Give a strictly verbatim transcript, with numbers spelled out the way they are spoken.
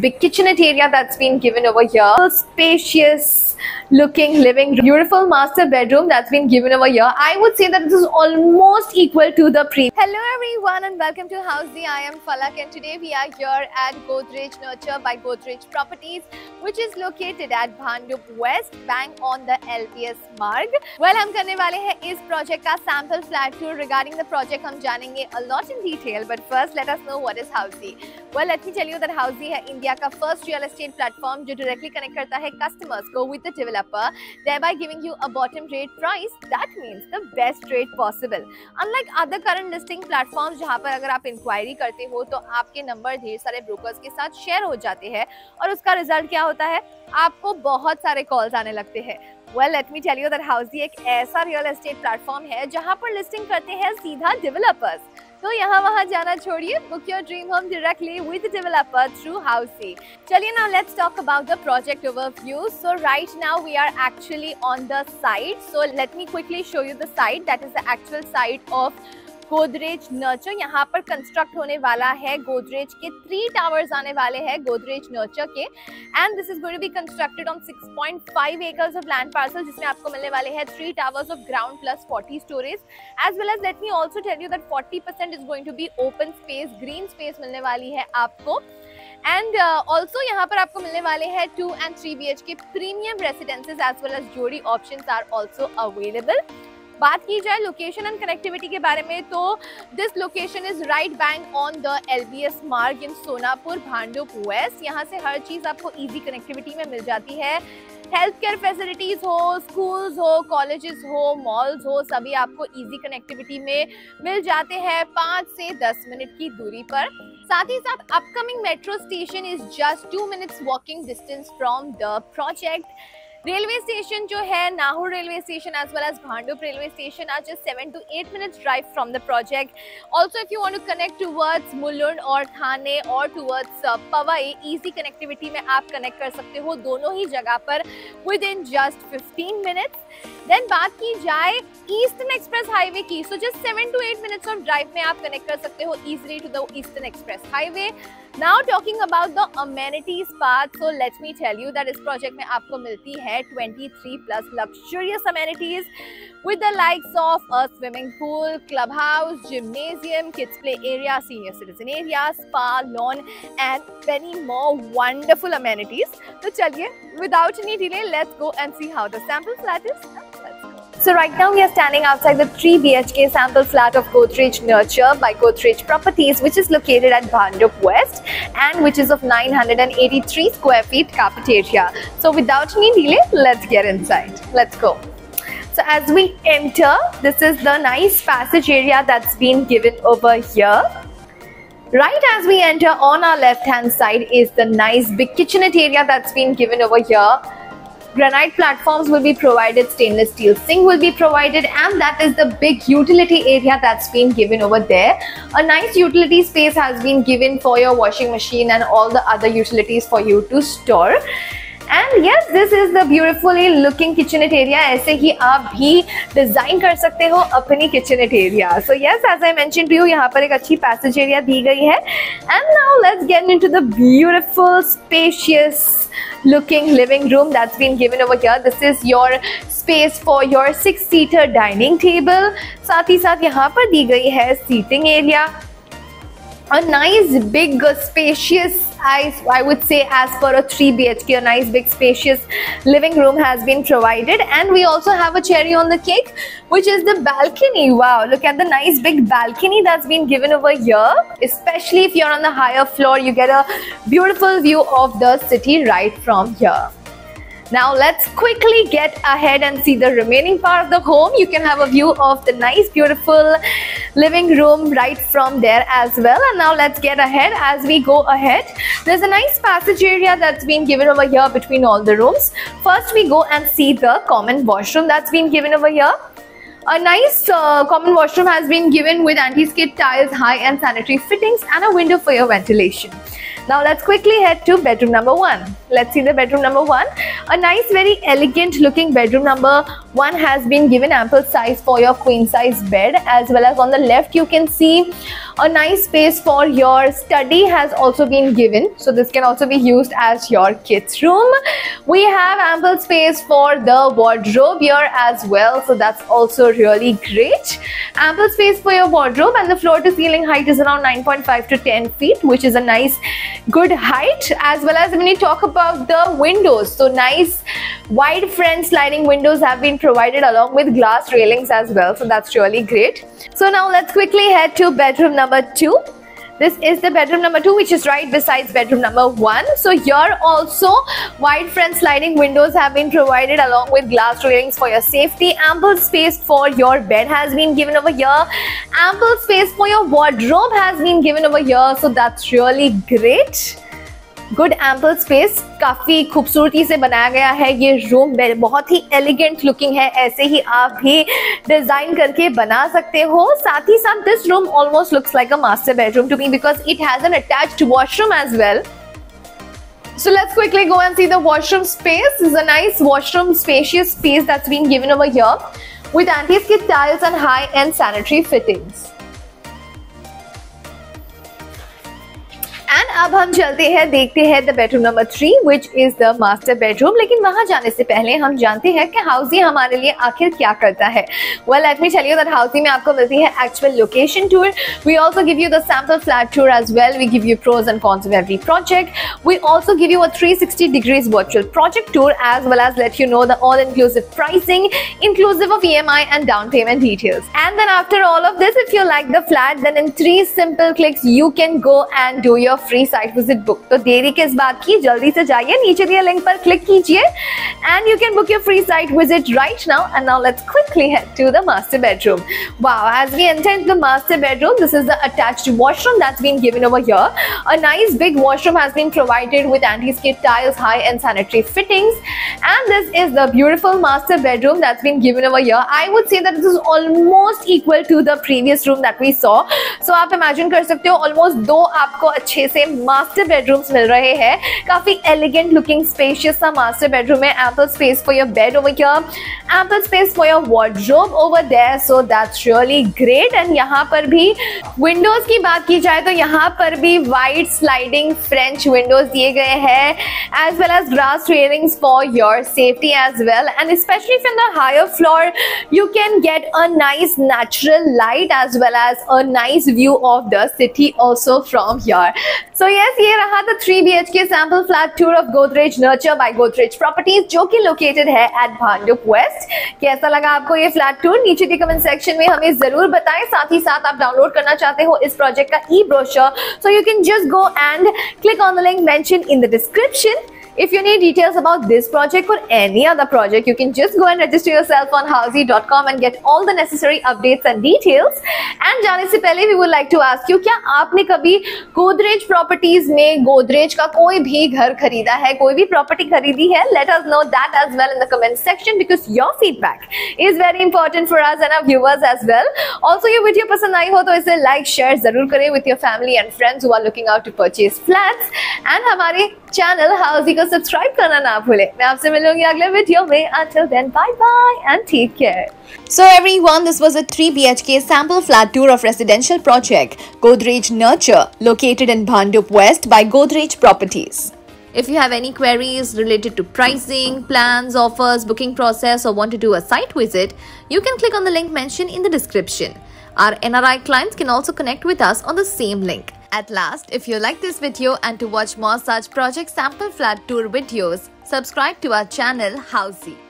big kitchenette area that's been given over here. Spacious looking living room. Beautiful master bedroom that's been given over here. I would say that this is almost equal to the previous. Hello everyone and welcome to Housiey. I am Falak and today we are here at Godrej Nurture by Godrej Properties, which is located at Bhandup West, bang on the L B S Marg. Well, hum karne wale hai is project ka sample flat tour. Regarding the project, hum janenge a lot in detail, but first let us know what is Housiey. Well, let me tell you that Housiey hai India ka first real estate platform jo directly connect karta hai customers ko with the developer, thereby giving you a bottom rate price. That means the best rate possible. Unlike other current listing platforms jahan par agar aap inquiry karte ho to aapke number dheer sare brokers ke sath share ho jate hain aur uska result kya hota hai, aapko bahut sare calls aane lagte hain. Well, let me tell you that Housiey ek aisa real estate platform hai jahan par listing karte hain seedha developers. तो यहाँ वहाँ जाना छोड़िए, book your dream home directly with the developer through Housiey. चलिए now let's talk about the project overview. So right now we are actually on the site. So let me quickly show you the site. That is the actual site of Godrej nurture. यहाँ पर construct होने वाला है गोदरेज के, three towers आने वाले हैं Godrej nurture के, and this is going to be constructed on six point five acres of land parcel, जिसमें आपको मिलने वाले हैं three towers of ground plus forty storeys, as well as let me also tell you that forty percent is going to be open space, green space मिलने वाली है आपको. And also uh, यहाँ पर आपको मिलने वाले हैं two and three B H K premium residences as well as जोड़ी ऑप्शन आर ऑल्सो अवेलेबल. बात की जाए लोकेशन एंड कनेक्टिविटी के बारे में, तो this location is right bank on the LBS marg in Sonapur Bhandup waste. यहाँ से हर चीज़ आपको इजी कनेक्टिविटी में मिल जाती है. हेल्थ केयर फैसिलिटीज़ हो, स्कूल्स हो, कॉलेजेस हो, मॉल्स हो, सभी आपको इजी कनेक्टिविटी में मिल जाते हैं पाँच से दस मिनट की दूरी पर. साथ ही साथ upcoming metro station is just two minutes walking distance from the project. Railway station जो है Nahur railway station as well as Bhandup railway station are just seven to eight minutes drive from the project. Also if you want to connect towards Mulund और थाने और towards पवाई, easy connectivity में आप connect कर सकते हो दोनों ही जगह पर within just fifteen minutes. Then बात की जाए ईस्टर्न एक्सप्रेस हाईवे की, so just seven to eight minutes of drive में आप कनेक्ट कर सकते हो easily to the eastern express highway. Now talking about the amenities part, so let me tell you that इस प्रोजेक्ट में आपको मिलती है twenty three plus luxurious amenities with the likes of a swimming pool, club house, gymnasium, kids play area, senior citizen area, spa, lawn and many more wonderful amenities. तो चलिए without any delay let's go and see how the sample flat is. So right now we are standing outside the three B H K sample flat of Godrej Nurture by Godrej Properties, which is located at Bhandup West and which is of nine hundred eighty-three square feet carpet area. So without any delay, let's get inside. Let's go. So as we enter, this is the nice passage area that's been given over here. Right as we enter, on our left hand side is the nice big kitchenette area that's been given over here. Granite platforms will be provided, stainless steel sink will be provided, and that is the big utility area that's been given over there. A nice utility space has been given for your washing machine and all the other utilities for you to store. And yes, this is the beautifully looking kitchenette area. ऐसे ही आप भी design कर सकते हो अपनी kitchenette area. So yes, as I mentioned to you, यहाँ पर एक अच्छी passage area दी गई है. And now let's get into the beautiful, spacious looking living room that's been given over here. This is your space for your six-seater dining table. साथ ही साथ यहाँ पर दी गई है seating area. A nice big spacious, I, I would say as per a three B H K, a nice big spacious living room has been provided. And we also have a cherry on the cake, which is the balcony. Wow, look at the nice big balcony that's been given over here. Especially if you're on the higher floor, you get a beautiful view of the city right from here. Now let's quickly get ahead and see the remaining part of the home. You can have a view of the nice beautiful living room right from there as well. And now let's get ahead. As we go ahead, there's a nice passage area that's been given over here between all the rooms. First we go and see the common washroom that's been given over here. A nice uh, common washroom has been given with anti-skid tiles, high-end sanitary fittings, and a window for your ventilation. Now let's quickly head to bedroom number one. Let's see the bedroom number one. A nice, very elegant looking bedroom number one has been given ample size for your queen size bed, as well as on the left you can see a nice space for your study has also been given. So this can also be used as your kids room. We have ample space for the wardrobe here as well, so that's also really great. Ample space for your wardrobe, and the floor to ceiling height is around nine point five to ten feet, which is a nice good height. As well as when you talk about the windows, so nice wide front sliding windows have been provided along with glass railings as well, so that's really great. So now let's quickly head to bedroom number two. This is the bedroom number two, which is right besides bedroom number one. So here also wide front sliding windows have been provided along with glass railings for your safety. Ample space for your bed has been given over here. Ample space for your wardrobe has been given over here, so that's really great. Good ample space काफ़ी खूबसूरती से बनाया गया है ये room, बहुत ही elegant looking है. ऐसे ही आप भी डिज़ाइन करके बना सकते हो. साथ ही साथ this room almost looks like a master bedroom to me because it has an attached washroom as well. So let's quickly go and see the washroom space. This is a nice washroom, spacious space that's been given over here with antique tiles and high-end sanitary fittings. अब हम चलते हैं, देखते हैं the bedroom number three which is the master bedroom. लेकिन वहां जाने से पहले हम जानते हैं कि हाउसी हमारे लिए आखिर क्या करता है. Well let me tell you that Housiey में आपको मिलती है actual location tour. We also give you the sample flat tour as well. We give you pros and cons of every project. We also give you a three sixty degrees virtual project tour as well as let you know the all inclusive pricing inclusive of E M I and down payment details. And then after all of this if you like the flat then in three simple clicks you can go and do your free site visit book. तो देरी किस बात की, जल्दी से जाइए, नीचे दिए लिंक पर क्लिक कीजिए and you can book your free site visit right now. And now let's quickly head to the master bedroom. Wow, as we enter into the master bedroom, this is the attached washroom that's been given over here. A nice big washroom has been provided with antiskid tiles, high and sanitary fittings. And this is the beautiful master bedroom that's been given over here. I would say that this is almost equal to the previous room that we saw. So आप imagine कर सकते हो almost दो आपको अच्छे से master bedrooms मिल रहे हैं. काफी एलिगेंट लुकिंग स्पेशियस सा मास्टर बेडरूम है. Ample space for your bed over here, ample space for your wardrobe over there, so that's really great. And यहाँ पर भी विंडोज की बात की जाए तो यहाँ पर भी वाइड स्लाइडिंग फ्रेंच विंडोज दिए गए हैं, as well as glass railings for your safety as well. And specially from the higher floor you can get a nice natural light as well as a nice view of the city also from here. So yes, ये रहा था three B H K sample flat tour of Godrej Nurture by Godrej Properties, जो कि located है at Bhandup West. कैसा लगा आपको ये flat tour? नीचे के comment section में हमें जरूर बताएं. साथ ही साथ आप डाउनलोड करना चाहते हो इस प्रोजेक्ट का e-brochure, so you can just go and click on the link mentioned in the description. If you need details about this project or any other project, you can just go and register yourself on housiey dot com and get all the necessary updates and details. And जाने से पहले we would like to ask you, क्या आपने कभी Godrej Properties में Godrej का कोई भी घर खरीदा है, कोई भी प्रॉपर्टी खरीदी है? Let us know that as well in the comment section, because your feedback is very important for us and our viewers as well. Also, ये वीडियो पसंद आई हो तो इसे लाइक शेयर जरूर करें with your family and friends who are looking out to purchase flats. And हमारे channel हाउसी को सब्सक्राइब करना ना भूले. मैं आपसे मिलूंगी अगले वीडियो में. Until then, bye bye and take care. So everyone, this was a three B H K sample flat tour of residential project Godrej Nurture located in Bhandup West by Godrej Properties. If you have any queries related to pricing, plans, offers, booking process, or want to do a site visit, you can click on the link mentioned in the description. Our N R I clients can also connect with us on the same link. At last, if you like this video and to watch more such project sample flat tour videos, subscribe to our channel Housiey.